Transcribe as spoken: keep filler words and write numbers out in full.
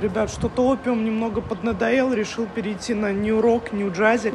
Ребят, что-то опиум немного поднадоел, решил перейти на нью-рок, нью-джазик.